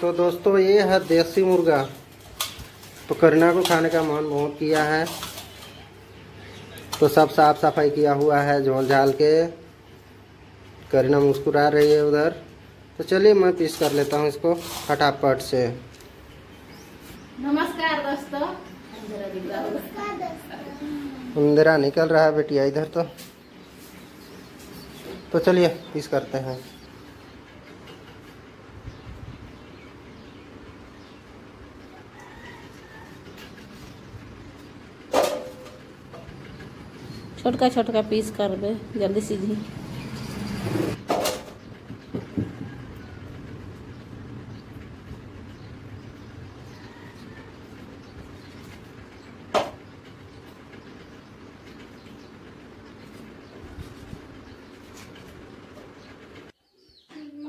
तो दोस्तों ये है देसी मुर्गा। तो करीना को खाने का मन बहुत किया है, तो सब साफ सफाई किया हुआ है झोल झाल के। करीना मुस्कुरा रही है उधर। तो चलिए मैं पीस कर लेता हूँ इसको फटाफट से। नमस्कार दोस्तों, अंधेरा निकल रहा है बेटिया इधर। तो चलिए पीस करते हैं। छोटका छोटका पीस कर दे, जल्दी सीधी।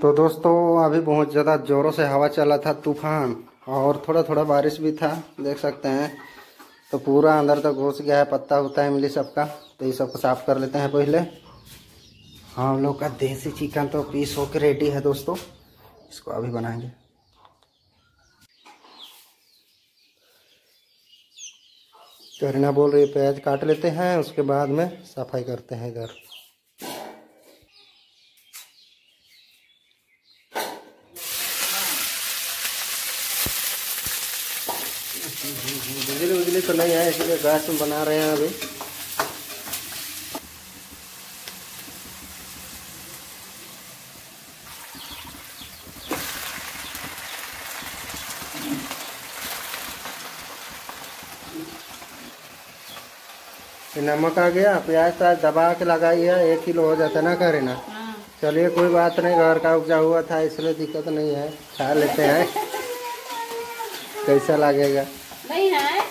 तो दोस्तों अभी बहुत ज़्यादा ज़ोरों से हवा चला था, तूफान, और थोड़ा थोड़ा बारिश भी था, देख सकते हैं। तो पूरा अंदर तक घुस गया है, पत्ता होता है इमली सबका। तो ये सबको साफ कर लेते हैं पहले। हम लोग का देसी चिकन तो पीस होकर रेडी है दोस्तों, इसको अभी बनाएंगे। करीना बोल रही है प्याज काट लेते हैं, उसके बाद में सफाई करते हैं इधर। बिजली उजली तो नहीं है, इसलिए गैस में बना रहे हैं अभी। नमक आ गया, प्याज तो दबा के लगाई है, 1 किलो हो जाता ना करीना। चलिए कोई बात नहीं, घर का उपजा हुआ था इसलिए दिक्कत नहीं है, खा लेते हैं। कैसा लगेगा नहीं है।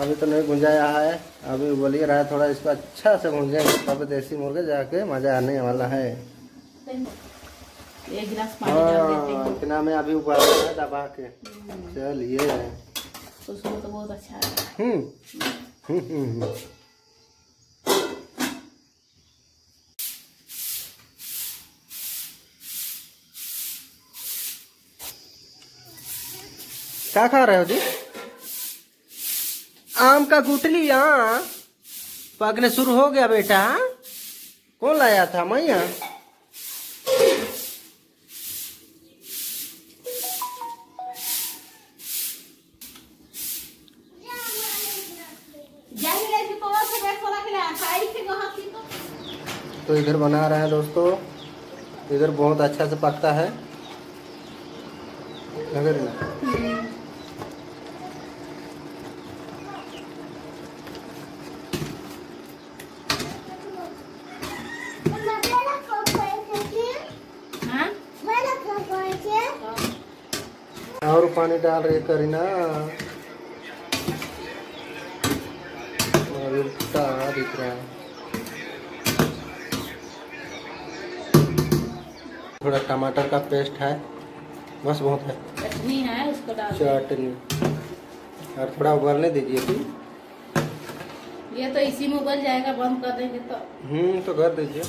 अभी तो नहीं भुंजाया है, अभी बोलिए रहा है थोड़ा, इसको अच्छा से भुंजेंगे तब देसी मुर्गा जाके मजा आने वाला है। एक गिलास पानी डाल देते हैं, इतना में अभी उबाल है दबा के। चलिए खुशबू तो बहुत अच्छा है। क्या खा रहे हो जी? आम का गुठली यहाँ पकने शुरू हो गया बेटा। कौन लाया था? मैया। तो इधर बना रहे हैं दोस्तों, इधर बहुत अच्छा से पकता है। और पानी डाल रही है करीना, उल्टा दिख रहा है। थोड़ा टमाटर का पेस्ट है, बस बहुत है। चटनी है, उसको डाल चटनी, और थोड़ा उबलने दीजिए। ये तो इसी में उबल जाएगा, बंद कर देंगे तो। तो कर दीजिए।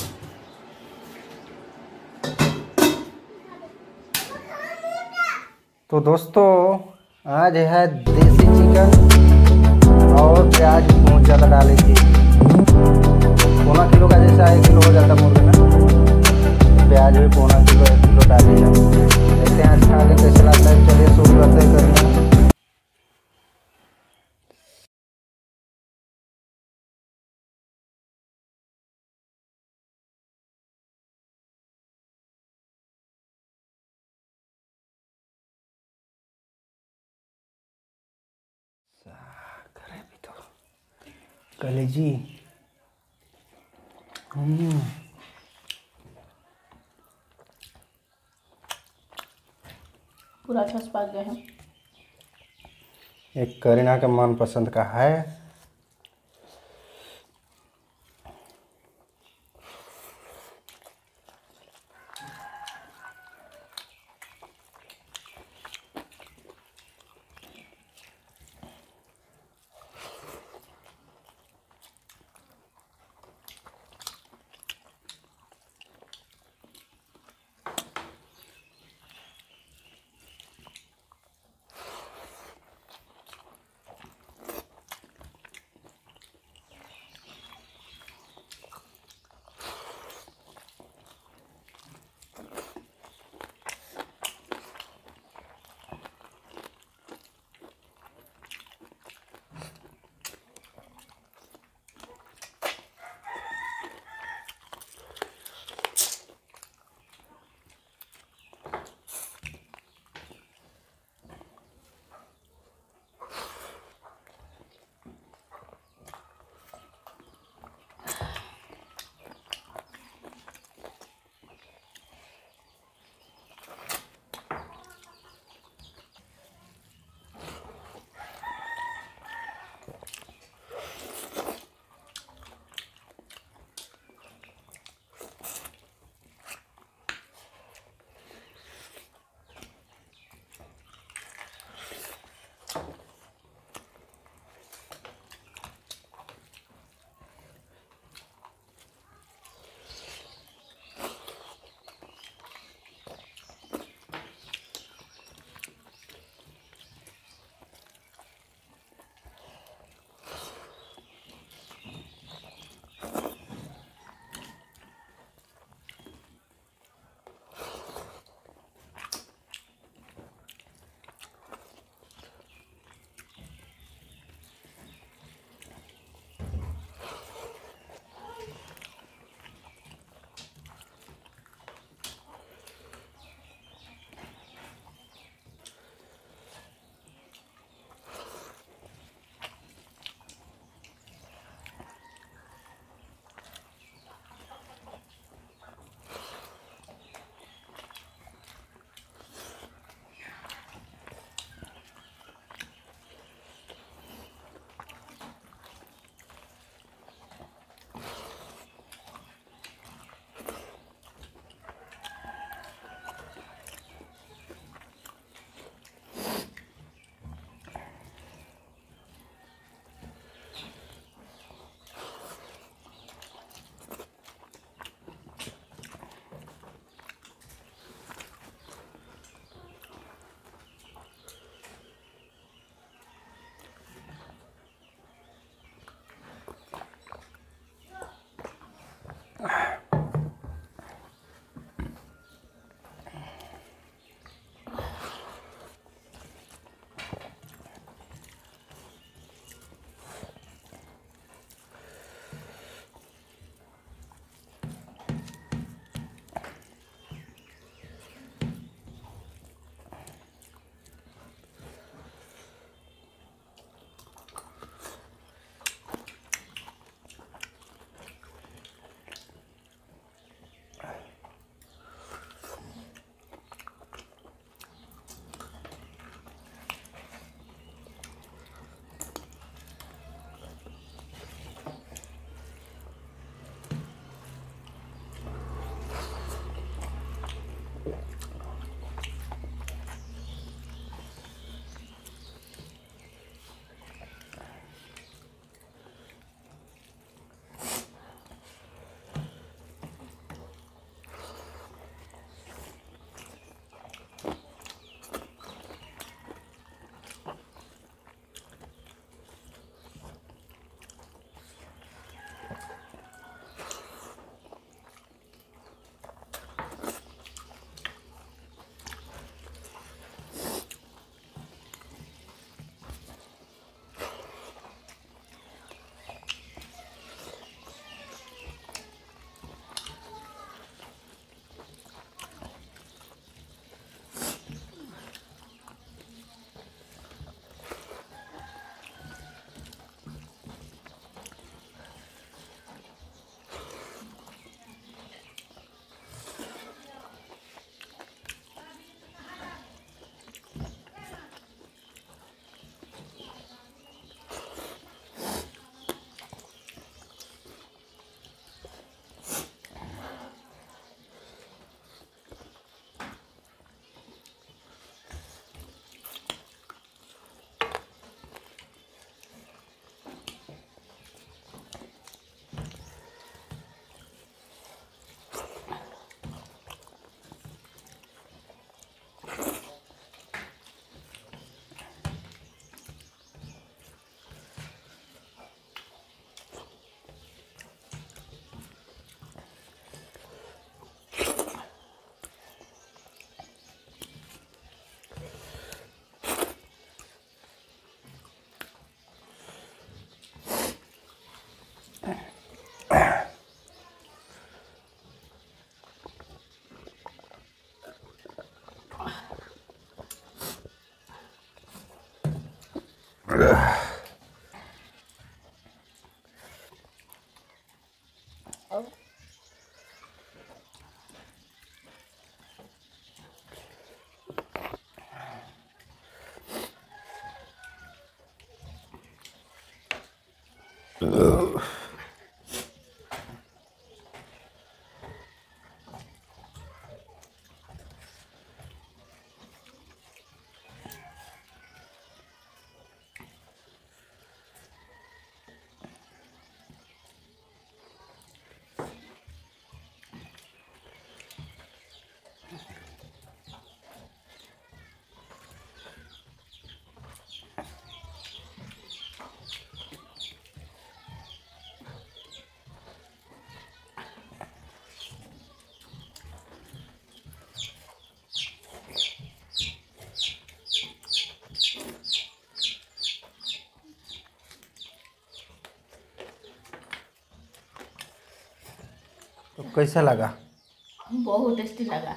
तो दोस्तों आज है देसी चिकन, और प्याज बहुत ज़्यादा डाली थी, 15 किलो का जैसा 1 किलो हो जाता मुर्गे में। प्याज भी 1.5 किलो डाली है। देखते हैं आज खा के कैसे लगता है। चलिए शुरू करते हैं करना। करे भी तो कलेजी। पूरा अच्छा पक गया है। एक करीना के मनपसंद का है। कैसा लगा? बहुत टेस्टी लगा,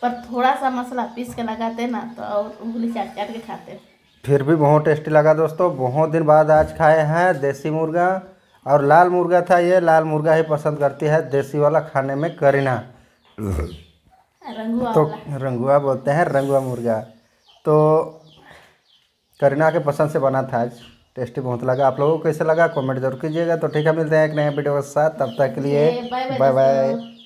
पर थोड़ा सा मसाला पीस के लगाते ना तो और उंगली चाट चाट के खाते। फिर भी बहुत टेस्टी लगा दोस्तों। बहुत दिन बाद आज खाए हैं देसी मुर्गा, और लाल मुर्गा था, ये लाल मुर्गा ही पसंद करती है देसी वाला खाने में करीना, रंगुआ तो वाला। रंगुआ बोलते हैं, रंगुआ मुर्गा तो करीना के पसंद से बना था आज। टेस्टी बहुत लगा। आप लोगों को कैसे लगा कमेंट जरूर कीजिएगा। तो ठीक है, मिलते हैं एक नए वीडियो के साथ, तब तक के लिए बाय बाय।